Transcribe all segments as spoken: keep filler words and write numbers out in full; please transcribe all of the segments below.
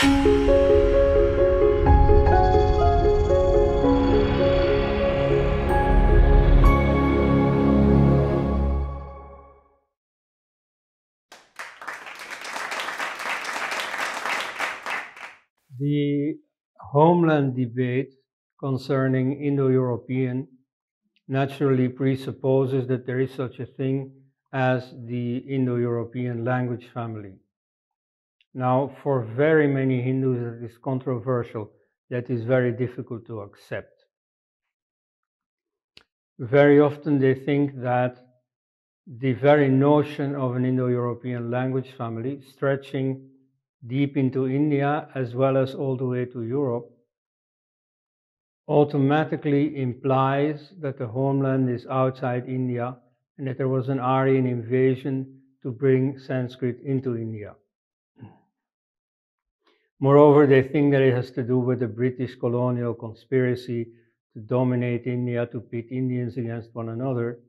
The homeland debate concerning Indo-European naturally presupposes that there is such a thing as the Indo-European language family. Now, for very many Hindus, it is controversial. That is very difficult to accept. Very often they think that the very notion of an Indo-European language family, stretching deep into India as well as all the way to Europe, automatically implies that the homeland is outside India and that there was an Aryan invasion to bring Sanskrit into India. Moreover, they think that it has to do with the British colonial conspiracy to dominate India, to pit Indians against one another.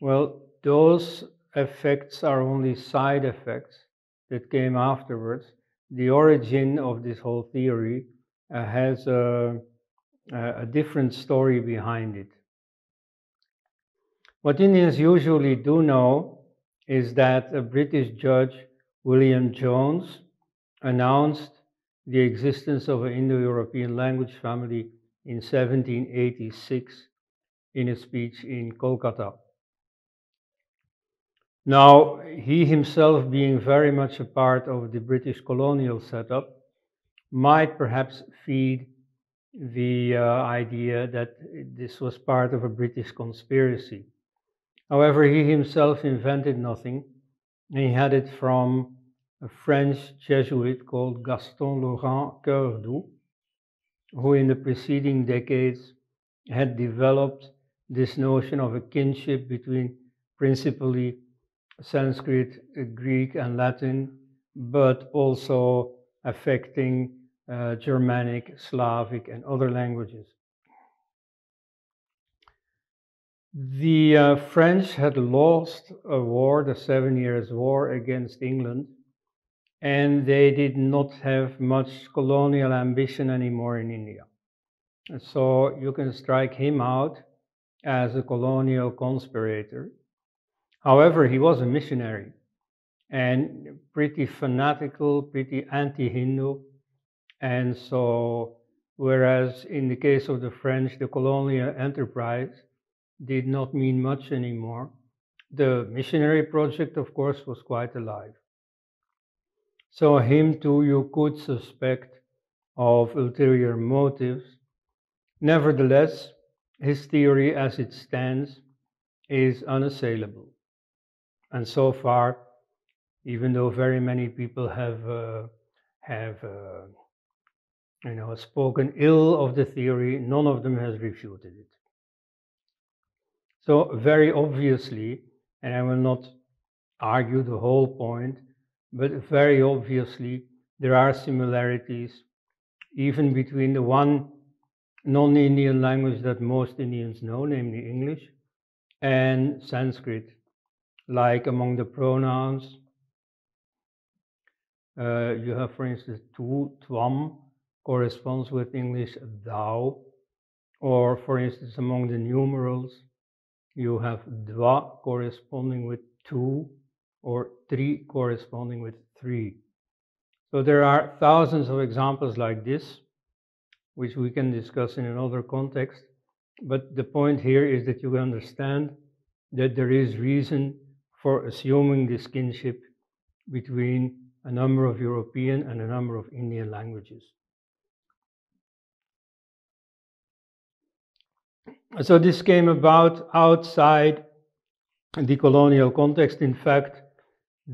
Well, those effects are only side effects that came afterwards. The origin of this whole theory uh, has a, a different story behind it. What Indians usually do know is that a British judge, William Jones, announced the existence of an Indo-European language family in seventeen eighty-six in a speech in Kolkata. Now, he himself, being very much a part of the British colonial setup, might perhaps feed the uh, idea that this was part of a British conspiracy. However, he himself invented nothing. He had it from a French Jesuit called Gaston Laurent Coeurdoux, who in the preceding decades had developed this notion of a kinship between principally Sanskrit, Greek, and Latin, but also affecting uh, Germanic, Slavic, and other languages. The uh, French had lost a war, the Seven Years' War, against England, and they did not have much colonial ambition anymore in India. And so you can strike him out as a colonial conspirator. However, he was a missionary and pretty fanatical, pretty anti-Hindu. And so, whereas in the case of the French, the colonial enterprise did not mean much anymore, the missionary project, of course, was quite alive. So him too you could suspect of ulterior motives. Nevertheless, his theory as it stands is unassailable. And so far, even though very many people have, uh, have uh, you know, spoken ill of the theory, none of them has refuted it. So very obviously, and I will not argue the whole point, but very obviously there are similarities even between the one non-Indian language that most Indians know, namely English, and Sanskrit. Like among the pronouns, uh, you have, for instance, tu, twam, corresponds with English thou, or for instance, among the numerals, you have dva corresponding with two, or three corresponding with three. So there are thousands of examples like this, which we can discuss in another context. But the point here is that you understand that there is reason for assuming this kinship between a number of European and a number of Indian languages. So this came about outside the colonial context. In fact,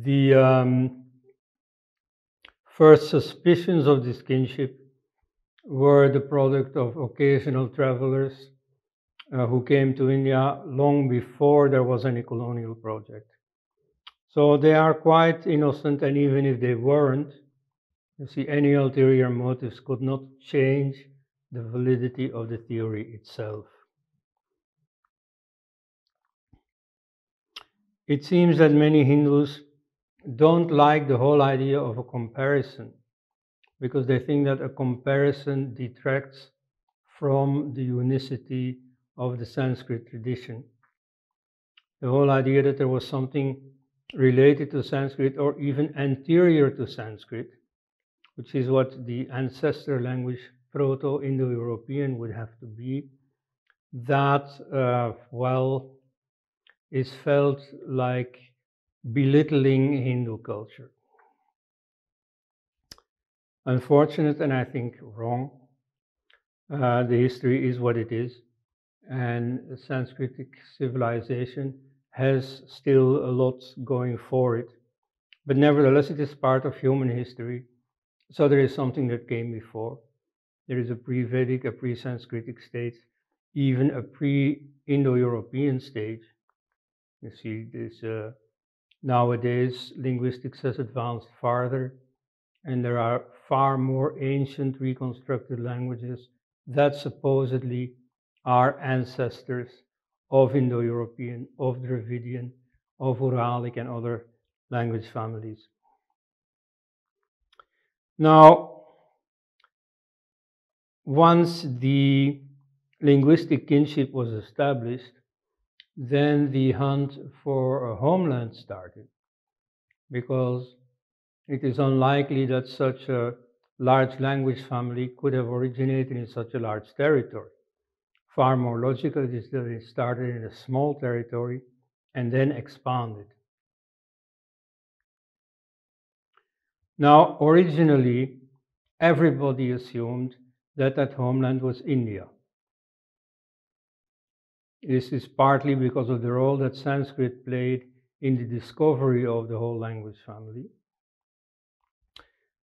the um, first suspicions of this kinship were the product of occasional travelers uh, who came to India long before there was any colonial project. So they are quite innocent, and even if they weren't, you see, any ulterior motives could not change the validity of the theory itself. It seems that many Hindus don't like the whole idea of a comparison because they think that a comparison detracts from the unicity of the Sanskrit tradition. The whole idea that there was something related to Sanskrit or even anterior to Sanskrit, which is what the ancestor language Proto-Indo-European would have to be, that, uh, well, is felt like belittling Hindu culture. Unfortunate, and I think wrong. Uh, the history is what it is, and Sanskritic civilization has still a lot going for it, but nevertheless it is part of human history. So there is something that came before. There is a pre-Vedic, a pre-Sanskritic stage, even a pre-Indo-European stage. You see this uh, nowadays linguistics has advanced farther, and there are far more ancient reconstructed languages that supposedly are ancestors of Indo-European, of Dravidian, of Uralic and other language families. Now, once the linguistic kinship was established, then the hunt for a homeland started, because it is unlikely that such a large language family could have originated in such a large territory. Far more logical is that it started in a small territory and then expanded. Now, originally, everybody assumed that that homeland was India. This is partly because of the role that Sanskrit played in the discovery of the whole language family.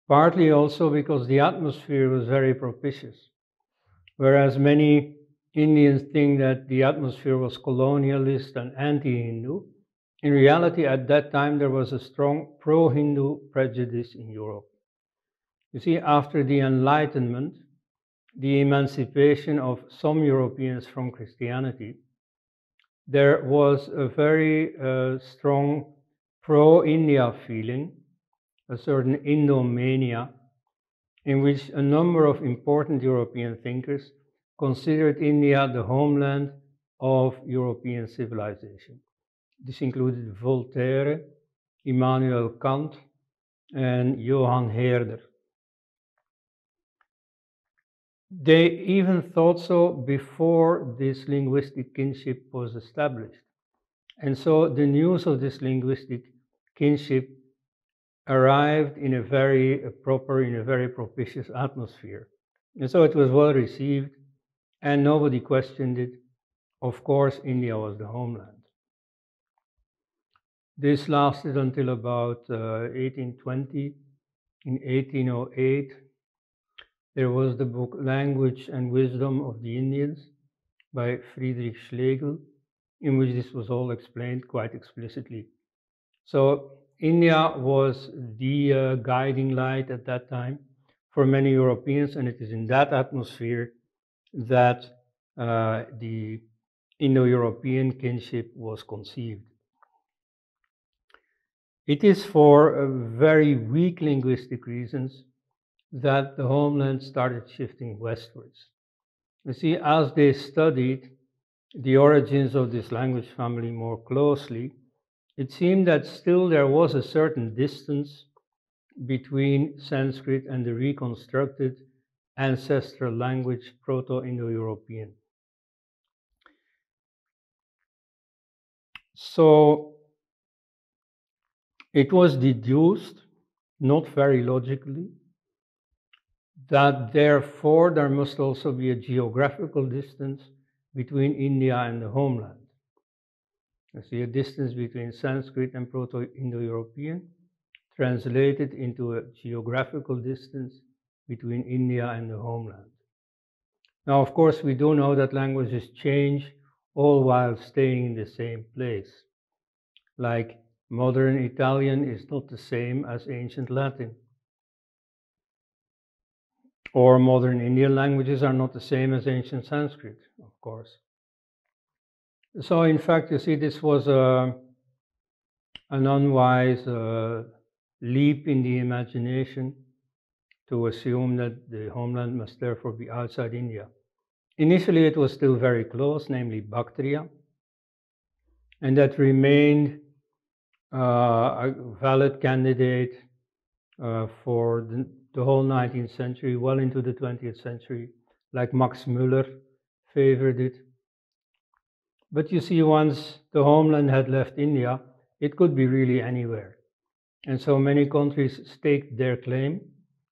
Partly also because the atmosphere was very propitious. Whereas many Indians think that the atmosphere was colonialist and anti-Hindu, in reality at that time there was a strong pro-Hindu prejudice in Europe. You see, after the Enlightenment, the emancipation of some Europeans from Christianity, there was a very uh, strong pro-India feeling, a certain Indomania, in which a number of important European thinkers considered India the homeland of European civilization. This included Voltaire, Immanuel Kant, and Johann Herder. They even thought so before this linguistic kinship was established. And so the news of this linguistic kinship arrived in a very proper, in a very propitious atmosphere. And so it was well received, and nobody questioned it. Of course, India was the homeland. This lasted until about uh, eighteen twenty. In eighteen oh eight, there was the book Language and Wisdom of the Indians by Friedrich Schlegel, in which this was all explained quite explicitly. So India was the uh, guiding light at that time for many Europeans, and it is in that atmosphere that uh, the Indo-European kinship was conceived. It is for uh, very weak linguistic reasons that the homeland started shifting westwards. You see, as they studied the origins of this language family more closely, it seemed that still there was a certain distance between Sanskrit and the reconstructed ancestral language Proto-Indo-European. So it was deduced, not very logically, that therefore there must also be a geographical distance between India and the homeland. You see, a distance between Sanskrit and Proto-Indo-European translated into a geographical distance between India and the homeland. Now, of course, we do know that languages change all while staying in the same place. Like modern Italian is not the same as ancient Latin. Or modern Indian languages are not the same as ancient Sanskrit, of course. So, in fact, you see, this was a, an unwise uh, leap in the imagination to assume that the homeland must therefore be outside India. Initially, it was still very close, namely Baktriya, and that remained uh, a valid candidate uh, for the, the whole nineteenth century, well into the twentieth century, like Max Müller favored it. But you see, once the homeland had left India, it could be really anywhere. And so many countries staked their claim,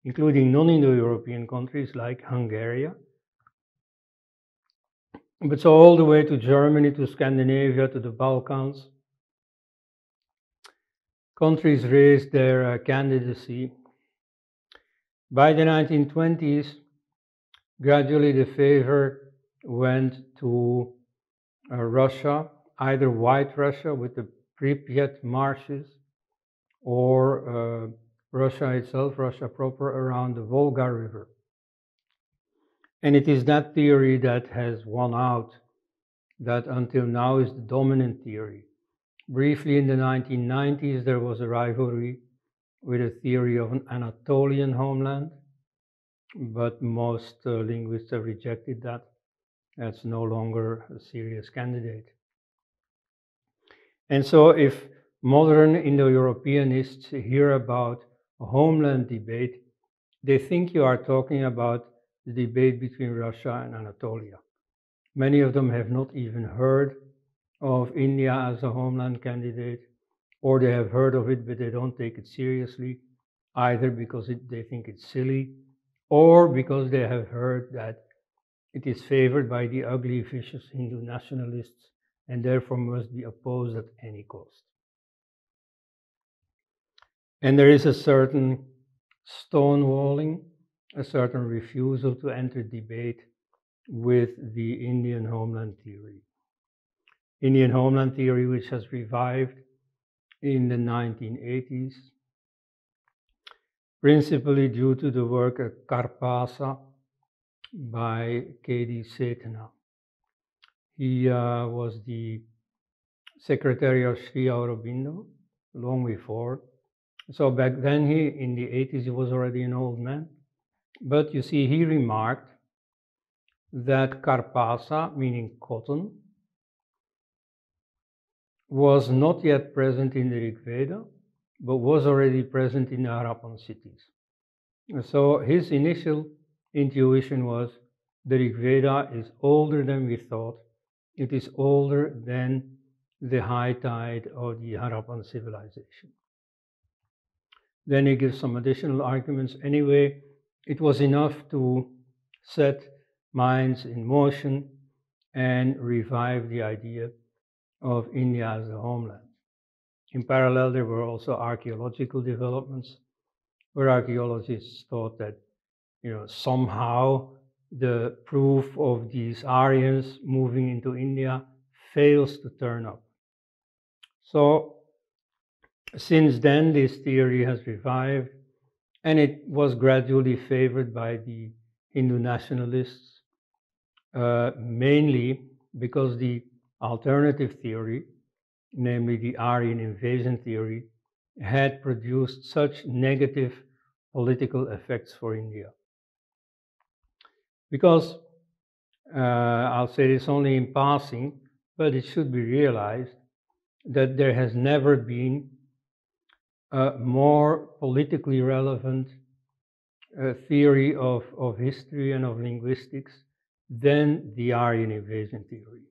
including non-Indo-European countries like Hungary. But so all the way to Germany, to Scandinavia, to the Balkans, countries raised their uh, candidacy. By the nineteen twenties, gradually the favor went to uh, Russia, either White Russia with the Pripyat Marshes, or uh, Russia itself, Russia proper, around the Volga River. And it is that theory that has won out, that until now is the dominant theory. Briefly in the nineteen nineties, there was a rivalry with a theory of an Anatolian homeland, but most uh, linguists have rejected that. That's no longer a serious candidate. And so if modern Indo-Europeanists hear about a homeland debate, they think you are talking about the debate between Russia and Anatolia. Many of them have not even heard of India as a homeland candidate, or they have heard of it, but they don't take it seriously, either because it, they think it's silly, or because they have heard that it is favored by the ugly, vicious Hindu nationalists, and therefore must be opposed at any cost. And there is a certain stonewalling, a certain refusal to enter debate with the Indian homeland theory. Indian homeland theory, which has revived in the nineteen eighties, principally due to the work of Karpasa by K D Setana. He uh, was the secretary of Sri Aurobindo long before. So back then, he, in the eighties, he was already an old man. But you see, he remarked that Karpasa, meaning cotton, was not yet present in the Rigveda, but was already present in the Harappan cities. So his initial intuition was, the Rigveda is older than we thought. It is older than the high tide of the Harappan civilization. Then he gives some additional arguments. Anyway, it was enough to set minds in motion and revive the idea of India as a homeland. In parallel, there were also archaeological developments, where archaeologists thought that, you know, somehow the proof of these Aryans moving into India fails to turn up. So since then, this theory has revived, and it was gradually favored by the Hindu nationalists, uh, mainly because the alternative theory, namely the Aryan invasion theory, had produced such negative political effects for India. Because, uh, I'll say this only in passing, but it should be realized that there has never been a more politically relevant uh, theory of, of history and of linguistics than the Aryan invasion theory.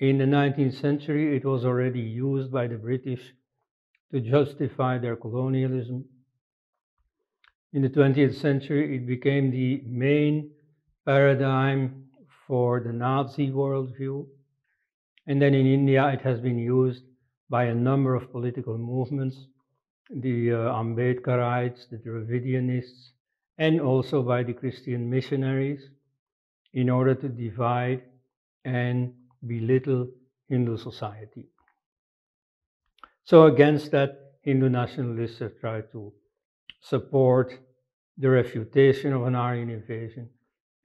In the nineteenth century, it was already used by the British to justify their colonialism. In the twentieth century, it became the main paradigm for the Nazi worldview. And then in India, it has been used by a number of political movements, the uh, Ambedkarites, the Dravidianists, and also by the Christian missionaries, in order to divide and belittle Hindu society. So against that, Hindu nationalists have tried to support the refutation of an Aryan invasion,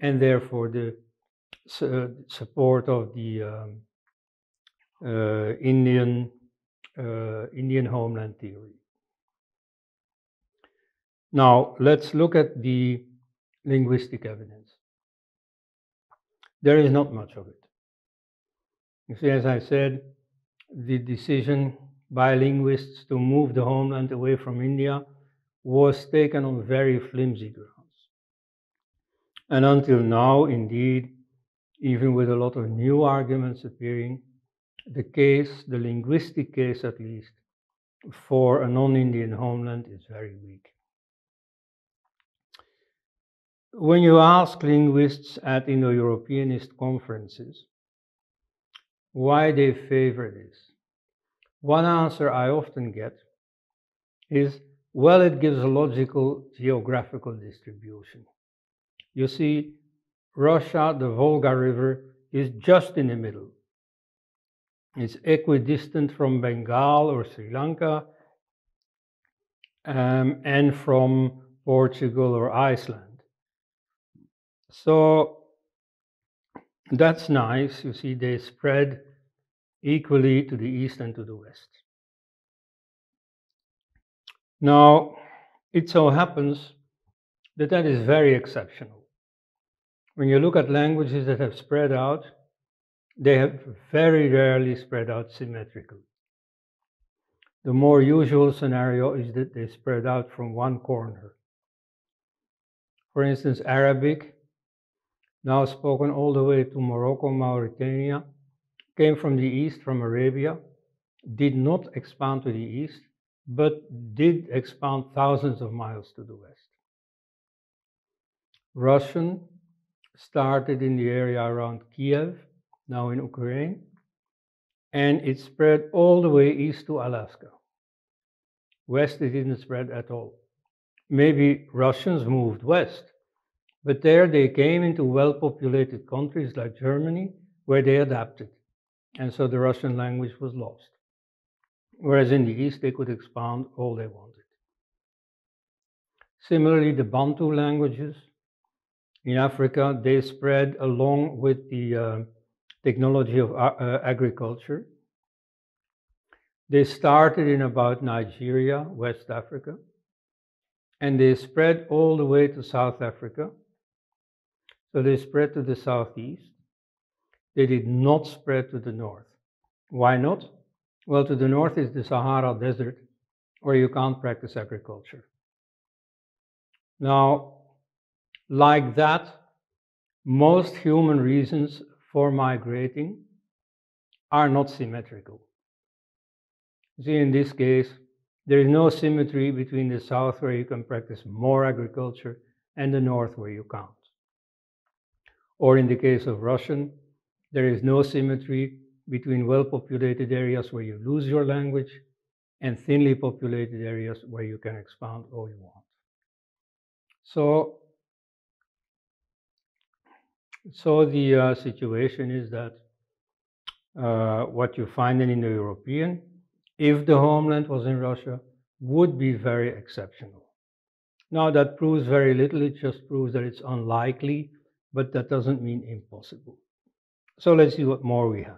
and therefore the uh, support of the um, uh, Indian Uh, Indian homeland theory. Now, let's look at the linguistic evidence. There is not much of it. You see, as I said, the decision by linguists to move the homeland away from India was taken on very flimsy grounds. And until now, indeed, even with a lot of new arguments appearing, the case, the linguistic case at least, for a non-Indian homeland is very weak. When you ask linguists at Indo-Europeanist conferences why they favor this, one answer I often get is, well, it gives a logical geographical distribution. You see, Russia, the Volga River, is just in the middle. It's equidistant from Bengal or Sri Lanka um, and from Portugal or Iceland. So that's nice. You see, they spread equally to the east and to the west. Now, it so happens that that is very exceptional. When you look at languages that have spread out, they have very rarely spread out symmetrically. The more usual scenario is that they spread out from one corner. For instance, Arabic, now spoken all the way to Morocco, Mauritania, came from the east, from Arabia, did not expand to the east, but did expand thousands of miles to the west. Russian started in the area around Kiev, now in Ukraine, and it spread all the way east to Alaska. West, it didn't spread at all. Maybe Russians moved west, but there they came into well-populated countries like Germany, where they adapted, and so the Russian language was lost. Whereas in the east, they could expand all they wanted. Similarly, the Bantu languages in Africa, they spread along with the uh, technology of uh, agriculture. They started in about Nigeria, West Africa, and they spread all the way to South Africa. So they spread to the southeast. They did not spread to the north. Why not? Well, to the north is the Sahara Desert, where you can't practice agriculture. Now, like that, most human reasons for migrating are not symmetrical. See, in this case, there is no symmetry between the south, where you can practice more agriculture, and the north, where you can't. Or in the case of Russian, there is no symmetry between well-populated areas where you lose your language and thinly populated areas where you can expand all you want. So, so the uh, situation is that uh, what you find in Indo-European, if the homeland was in Russia, would be very exceptional. Now, that proves very little. It just proves that it's unlikely, but that doesn't mean impossible. So let's see what more we have.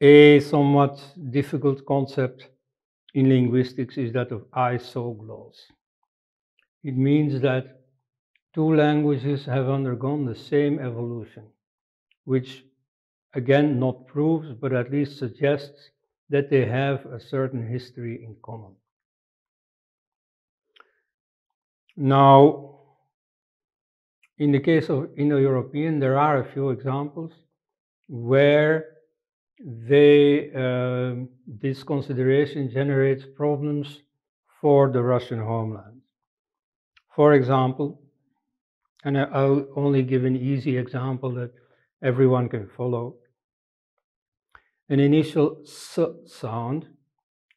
A somewhat difficult concept in linguistics is that of isogloss. It means that two languages have undergone the same evolution, which again not proves, but at least suggests that they have a certain history in common. Now, in the case of Indo-European, there are a few examples where they, uh, this consideration generates problems for the Russian homeland. For example, and I'll only give an easy example that everyone can follow, an initial s sound,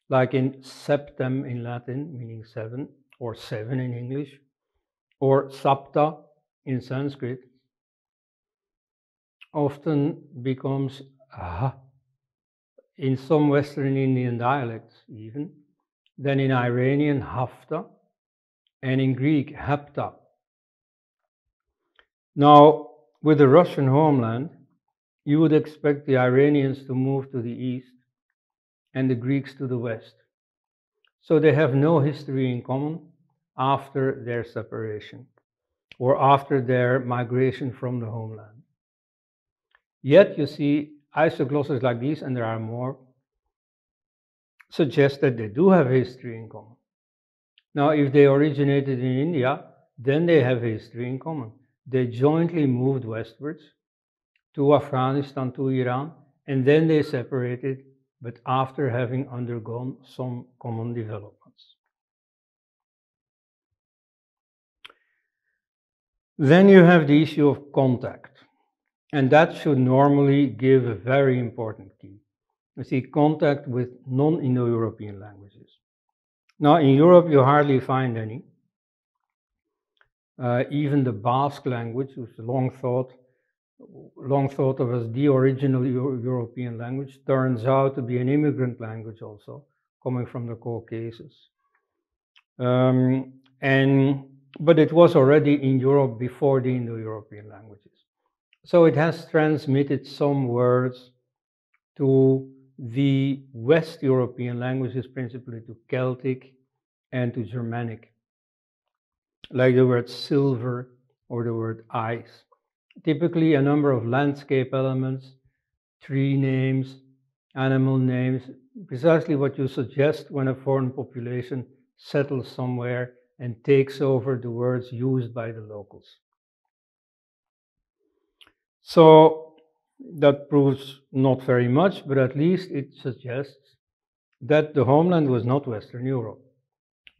like in septem in Latin, meaning seven, or seven in English, or sapta in Sanskrit, often becomes aha in some Western Indian dialects even, then in Iranian hafta, and in Greek hapta. Now, with the Russian homeland, you would expect the Iranians to move to the east and the Greeks to the west. So they have no history in common after their separation or after their migration from the homeland. Yet you see isoglosses like these, and there are more, suggest that they do have history in common. Now, if they originated in India, then they have history in common. They jointly moved westwards to Afghanistan, to Iran, and then they separated, but after having undergone some common developments. Then you have the issue of contact, and that should normally give a very important key. You see, contact with non-Indo-European languages. Now, in Europe, you hardly find any. Uh, even the Basque language, which was long thought, long thought of as the original Euro European language, turns out to be an immigrant language also, coming from the Caucasus. Um, and, but it was already in Europe before the Indo-European languages. So it has transmitted some words to the West European languages, principally to Celtic and to Germanic, like the word silver or the word ice. Typically a number of landscape elements, tree names, animal names, precisely what you suggest when a foreign population settles somewhere and takes over the words used by the locals. So that proves not very much, but at least it suggests that the homeland was not Western Europe,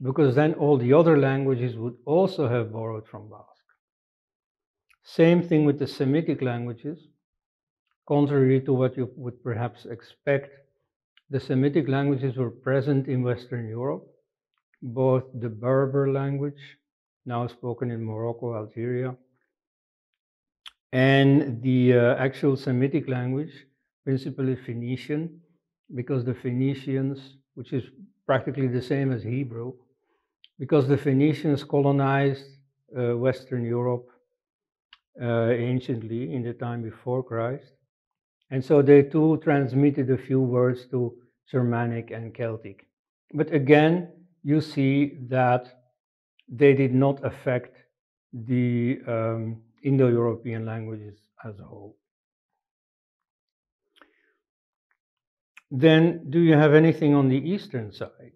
because then all the other languages would also have borrowed from Basque. Same thing with the Semitic languages. Contrary to what you would perhaps expect, the Semitic languages were present in Western Europe, both the Berber language, now spoken in Morocco, Algeria, and the uh, actual Semitic language, principally Phoenician, because the Phoenicians, which is practically the same as Hebrew, because the Phoenicians colonized uh, Western Europe uh, anciently in the time before Christ. And so they too transmitted a few words to Germanic and Celtic. But again, you see that they did not affect the um, Indo-European languages as a whole. Then, do you have anything on the eastern side?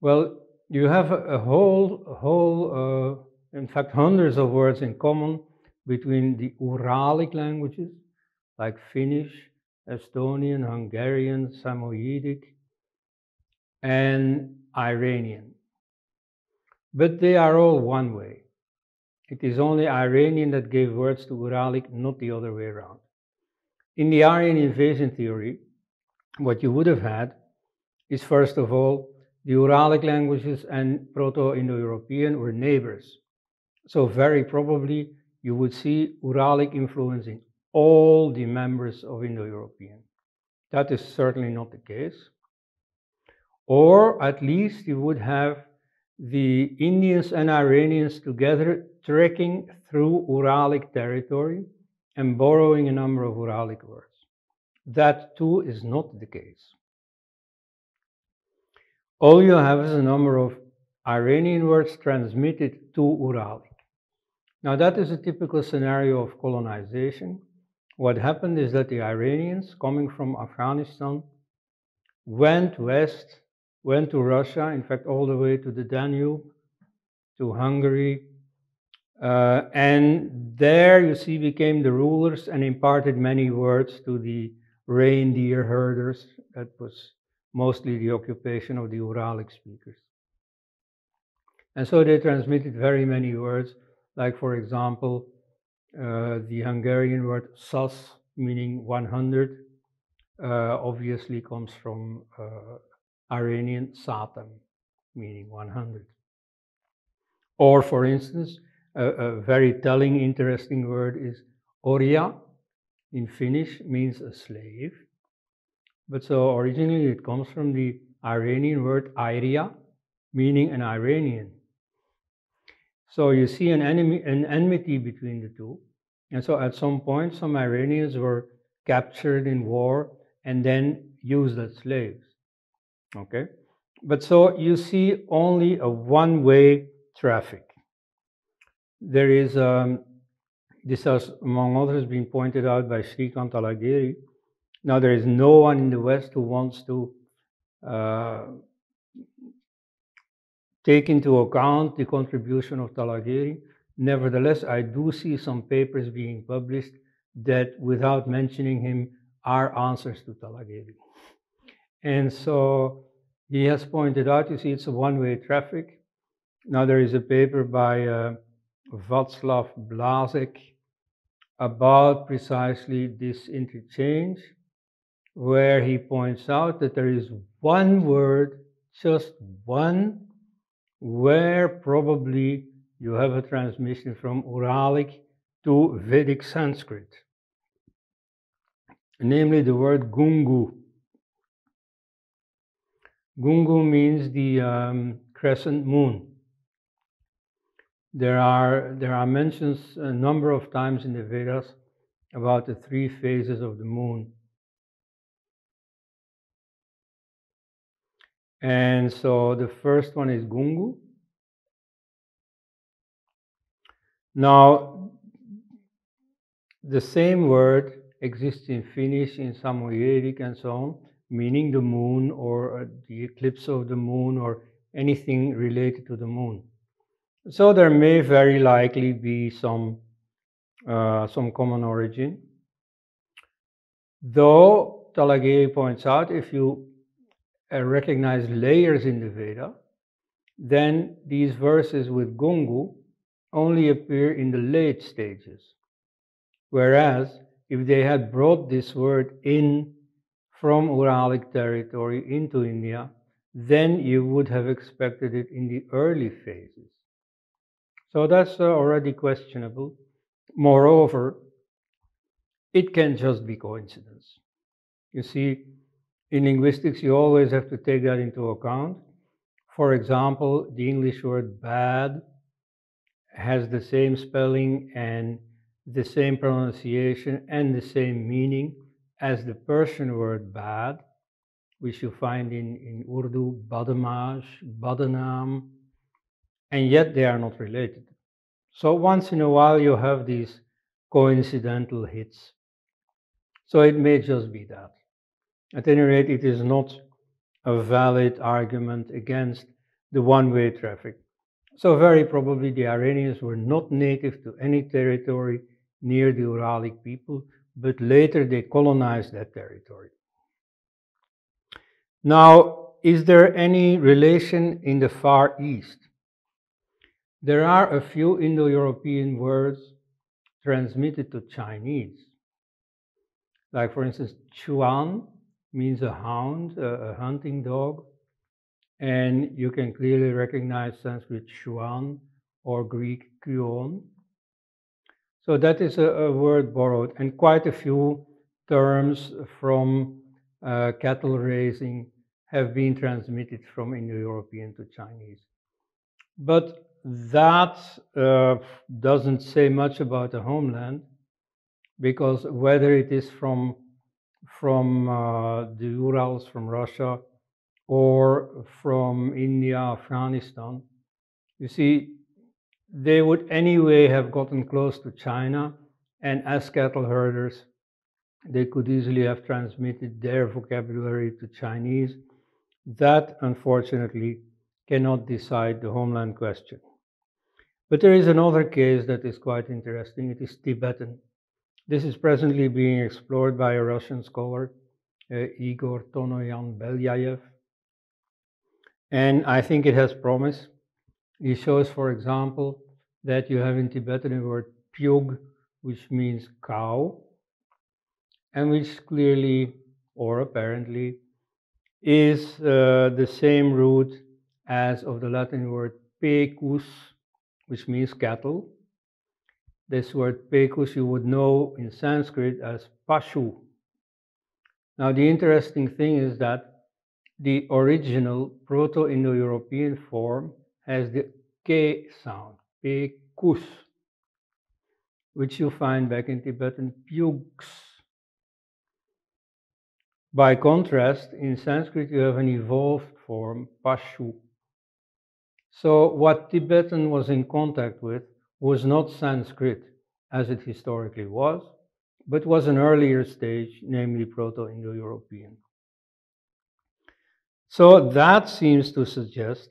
Well, you have a whole, a whole uh, in fact, hundreds of words in common between the Uralic languages, like Finnish, Estonian, Hungarian, Samoyedic, and Iranian. But they are all one way. It is only Iranian that gave words to Uralic, not the other way around. In the Aryan invasion theory, what you would have had is, first of all, the Uralic languages and Proto-Indo-European were neighbors. So very probably you would see Uralic influence in all the members of Indo-European. That is certainly not the case. Or at least you would have the Indians and Iranians together trekking through Uralic territory and borrowing a number of Uralic words. That too is not the case. All you have is a number of Iranian words transmitted to Uralic. Now that is a typical scenario of colonization. What happened is that the Iranians coming from Afghanistan went west, went to Russia, in fact all the way to the Danube, to Hungary, Uh, and there, you see, became the rulers and imparted many words to the reindeer herders. That was mostly the occupation of the Uralic speakers. And so they transmitted very many words, like, for example, uh, the Hungarian word sas, meaning one hundred, uh, obviously comes from uh, Iranian Satem, meaning one hundred. Or, for instance, A, a very telling, interesting word is orja, in Finnish, means a slave. But so originally it comes from the Iranian word airia, meaning an Iranian. So you see an, enemy, an enmity between the two. And so at some point, some Iranians were captured in war and then used as slaves. Okay, but so you see only a one-way traffic. There is, um, this has among others been pointed out by Shrikant Alagiri. Now there is no one in the West who wants to uh, take into account the contribution of Talagiri. Nevertheless, I do see some papers being published that, without mentioning him, are answers to Talagiri. And so he has pointed out, you see, it's a one-way traffic. Now there is a paper by uh, Václav Blazek about precisely this interchange, where he points out that there is one word, just one, where probably you have a transmission from Uralic to Vedic Sanskrit, namely the word Gungu. Gungu means the um, crescent moon. There are, there are mentions a number of times in the Vedas about the three phases of the moon. And so the first one is Gungu. Now, the same word exists in Finnish, in Samoyedic, and so on, meaning the moon or the eclipse of the moon or anything related to the moon. So there may very likely be some, uh, some common origin. Though, Talagiri points out, if you Uh, recognize layers in the Veda, then these verses with Gungu only appear in the late stages. Whereas, if they had brought this word in from Uralic territory into India, then you would have expected it in the early phases. So that's uh, already questionable. Moreover, it can just be coincidence. You see, in linguistics, you always have to take that into account. For example, the English word bad has the same spelling and the same pronunciation and the same meaning as the Persian word bad, which you find in, in Urdu, badamaj, badanam, and yet they are not related. So once in a while you have these coincidental hits. So it may just be that. At any rate, it is not a valid argument against the one-way traffic. So very probably the Iranians were not native to any territory near the Uralic people, but later they colonized that territory. Now, is there any relation in the Far East? There are a few Indo-European words transmitted to Chinese, like for instance, Chuan means a hound, a, a hunting dog, and you can clearly recognize Sanskrit Chuan or Greek Kuon. So that is a, a word borrowed, and quite a few terms from uh, cattle raising have been transmitted from Indo-European to Chinese. But that uh, doesn't say much about the homeland, because whether it is from from uh, the Urals, from Russia, or from India, Afghanistan, you see, they would anyway have gotten close to China, and as cattle herders, they could easily have transmitted their vocabulary to Chinese. That, unfortunately, cannot decide the homeland question. But there is another case that is quite interesting. It is Tibetan. This is presently being explored by a Russian scholar, uh, Igor Tonoyan Belyayev, and I think it has promise. He shows, for example, that you have in Tibetan the word pyog, which means cow, and which clearly, or apparently, is uh, the same root as of the Latin word pecus, which means cattle. This word pecus you would know in Sanskrit as pashu. Now the interesting thing is that the original Proto-Indo-European form has the k sound, pecus, which you find back in Tibetan pyugs. By contrast, in Sanskrit you have an evolved form, Pashu. So what Tibetan was in contact with was not Sanskrit, as it historically was, but was an earlier stage, namely Proto-Indo-European. So that seems to suggest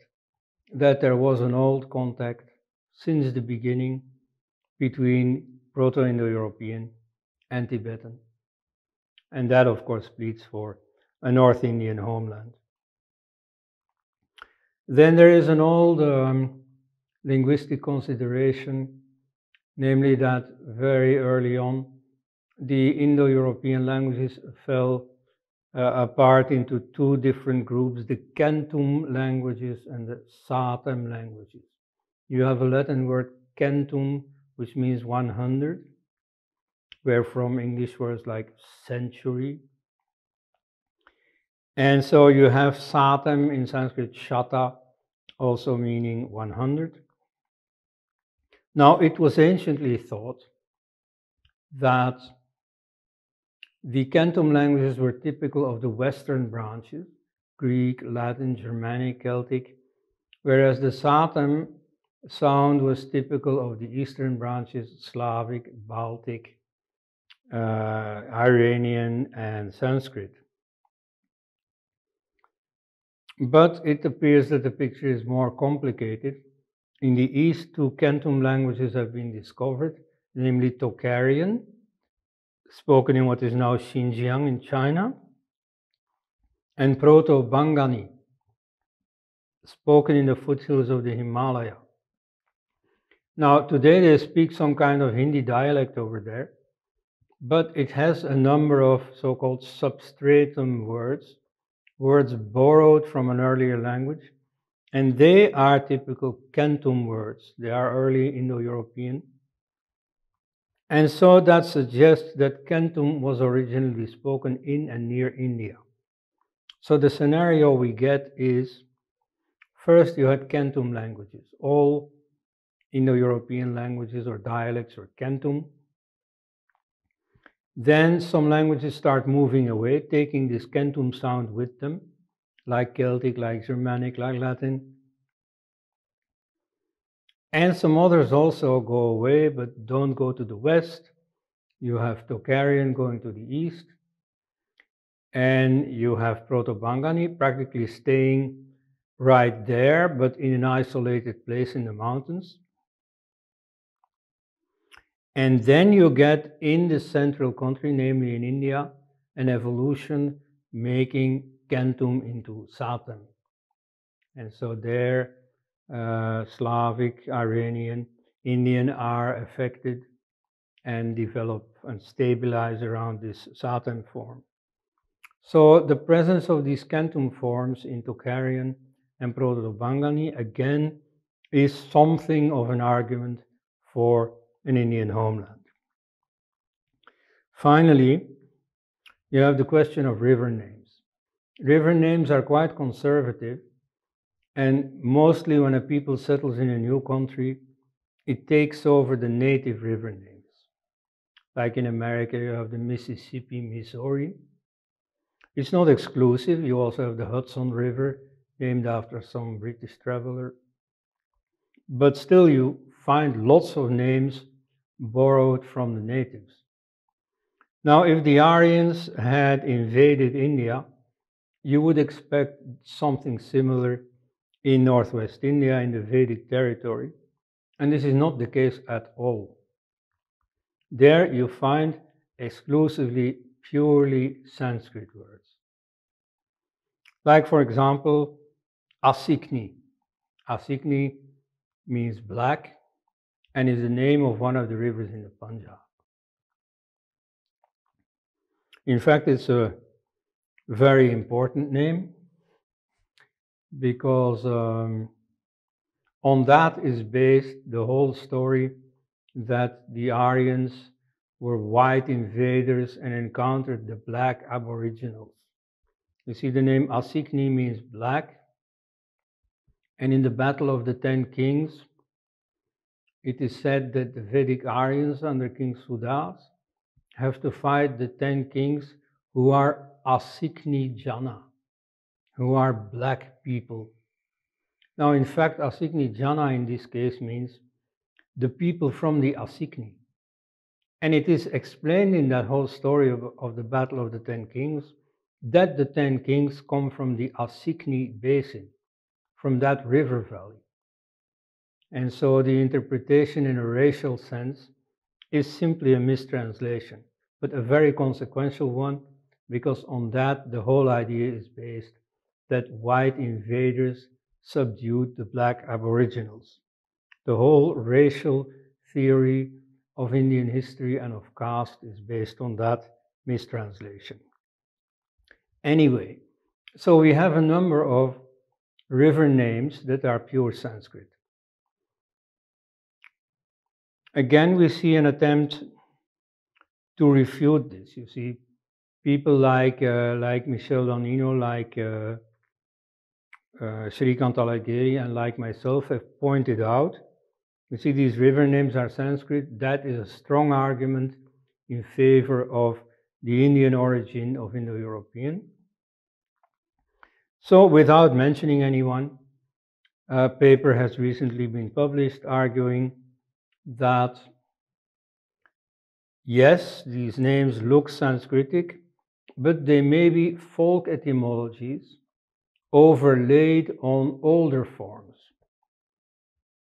that there was an old contact since the beginning between Proto-Indo-European and Tibetan. And that, of course, pleads for a North Indian homeland. Then there is an old um, linguistic consideration, namely that very early on, the Indo-European languages fell uh, apart into two different groups, the Kentum languages and the Satem languages. You have a Latin word, Kentum, which means one hundred, where from English words like century. And so you have Satem, in Sanskrit Shata, also meaning one hundred. Now, it was anciently thought that the Kentum languages were typical of the Western branches, Greek, Latin, Germanic, Celtic, whereas the Satem sound was typical of the Eastern branches, Slavic, Baltic, uh, Iranian, and Sanskrit. But it appears that the picture is more complicated. In the East, two Kentum languages have been discovered, namely Tocharian, spoken in what is now Xinjiang in China, and Proto-Bangani, spoken in the foothills of the Himalaya. Now, today they speak some kind of Hindi dialect over there, but it has a number of so-called substratum words, words borrowed from an earlier language, and they are typical Kentum words. They are early Indo-European. And so that suggests that Kentum was originally spoken in and near India. So the scenario we get is, first you had Kentum languages. All Indo-European languages or dialects or Kentum. Then some languages start moving away, taking this Kentum sound with them, like Celtic, like Germanic, like Latin. And some others also go away, but don't go to the west. You have Tocharian going to the east, and you have Proto-Bangani practically staying right there, but in an isolated place in the mountains. And then you get in the central country, namely in India, an evolution making Kentum into Satem. And so there, Uh, Slavic, Iranian, Indian are affected and develop and stabilize around this Satem form. So the presence of these Kentum forms in Tocharian and Proto-Bangani again is something of an argument for an Indian homeland. Finally, you have the question of river names. River names are quite conservative. And mostly when a people settles in a new country, it takes over the native river names. Like in America, you have the Mississippi, Missouri. It's not exclusive. You also have the Hudson River, named after some British traveler. But still, you find lots of names borrowed from the natives. Now, if the Aryans had invaded India, you would expect something similar in northwest India, in the Vedic territory, and this is not the case at all. There you find exclusively purely Sanskrit words. Like, for example, Asikni. Asikni means black and is the name of one of the rivers in the Punjab. In fact, it's a very important name, because um, on that is based the whole story that the Aryans were white invaders and encountered the black aboriginals. You see, the name Asikni means black, and in the Battle of the Ten Kings, it is said that the Vedic Aryans under King Sudas have to fight the ten kings who are Asikni Jana, who are black people. Now, in fact, Asikni Jana in this case means the people from the Asikni. And it is explained in that whole story of, of the Battle of the Ten Kings that the Ten Kings come from the Asikni Basin, from that river valley. And so the interpretation in a racial sense is simply a mistranslation, but a very consequential one, because on that the whole idea is based that white invaders subdued the black aboriginals. The whole racial theory of Indian history and of caste is based on that mistranslation. Anyway, so we have a number of river names that are pure Sanskrit. Again, we see an attempt to refute this. You see, people like uh, like Michel Danino, like uh, uh, Shrikant Alagiri, and like myself have pointed out, you see, these river names are Sanskrit. That is a strong argument in favor of the Indian origin of Indo-European. So, without mentioning anyone, a paper has recently been published arguing that yes, these names look Sanskritic, but they may be folk etymologies overlaid on older forms.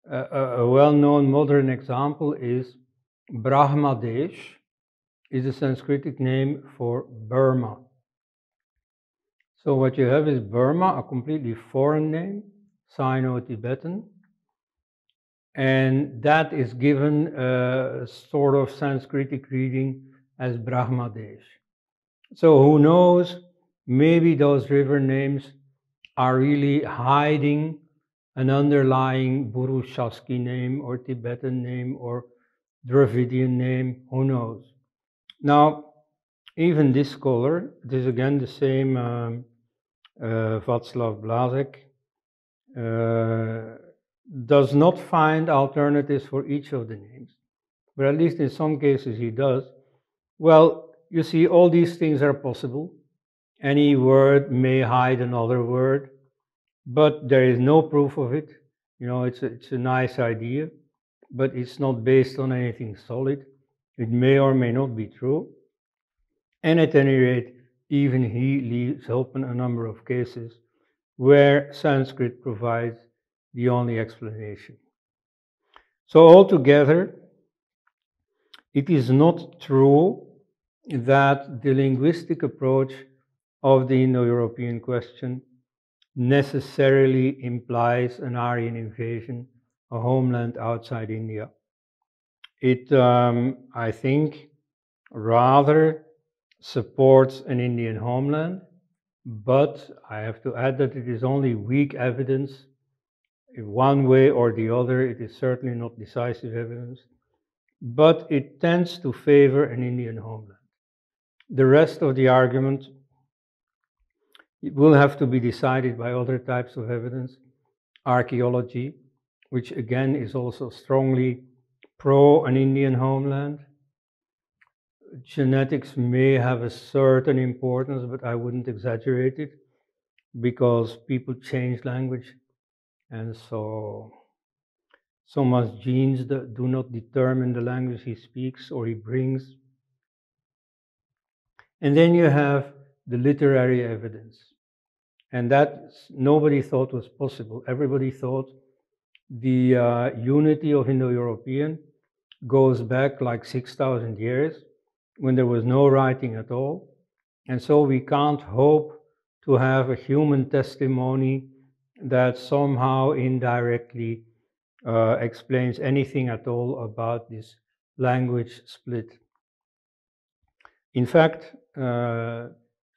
A, a well-known modern example is Brahmadesh, is a Sanskritic name for Burma. So what you have is Burma, a completely foreign name, Sino-Tibetan, and that is given a sort of Sanskritic reading as Brahmadesh. So who knows, maybe those river names are really hiding an underlying Burushaski name or Tibetan name or Dravidian name, who knows. Now, even this scholar, it is again the same um, uh, Václav Blažek, uh, does not find alternatives for each of the names, but at least in some cases he does. Well, you see, all these things are possible. Any word may hide another word, but there is no proof of it. You know, it's a, it's a nice idea, but it's not based on anything solid. It may or may not be true. And at any rate, even he leaves open a number of cases where Sanskrit provides the only explanation. So altogether, it is not true that the linguistic approach of the Indo-European question necessarily implies an Aryan invasion, a homeland outside India. It, um, I think, rather supports an Indian homeland, but I have to add that it is only weak evidence. In one way or the other, it is certainly not decisive evidence, but it tends to favor an Indian homeland. The rest of the argument, it will have to be decided by other types of evidence, archaeology, which again is also strongly pro an Indian homeland. Genetics may have a certain importance, but I wouldn't exaggerate it, because people change language. And so, someone's genes do not determine the language he speaks or he brings. And then you have the literary evidence. And that nobody thought was possible. Everybody thought the uh, unity of Indo-European goes back like six thousand years, when there was no writing at all. And so we can't hope to have a human testimony that somehow indirectly uh, explains anything at all about this language split. In fact, uh,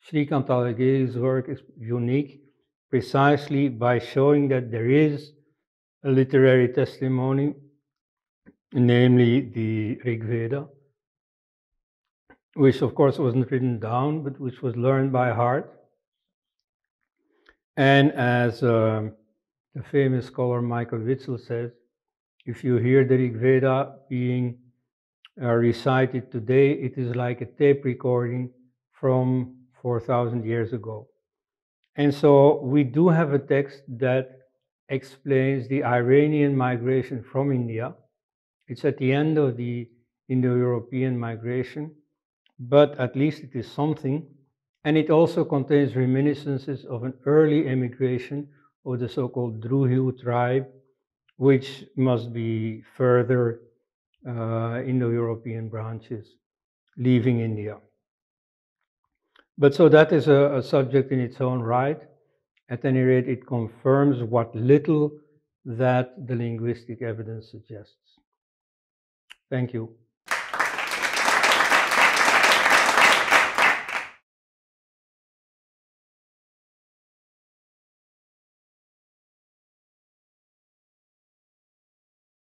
Shrikant Alagiri's work is unique precisely by showing that there is a literary testimony, namely the Rigveda, which of course wasn't written down, but which was learned by heart. And as um, the famous scholar Michael Witzel says, if you hear the Rigveda being uh, recited today, it is like a tape recording from four thousand years ago. And so we do have a text that explains the Iranian migration from India. It's at the end of the Indo-European migration, but at least it is something. And it also contains reminiscences of an early emigration of the so-called Druhu tribe, which must be further uh, Indo-European branches leaving India. But so that is a, a subject in its own right. At any rate, it confirms what little that the linguistic evidence suggests. Thank you.